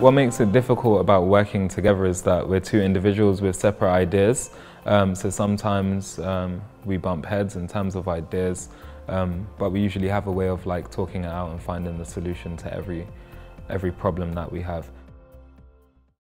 What makes it difficult about working together is that we're two individuals with separate ideas, so sometimes we bump heads in terms of ideas, but we usually have a way of like talking it out and finding the solution to every problem that we have.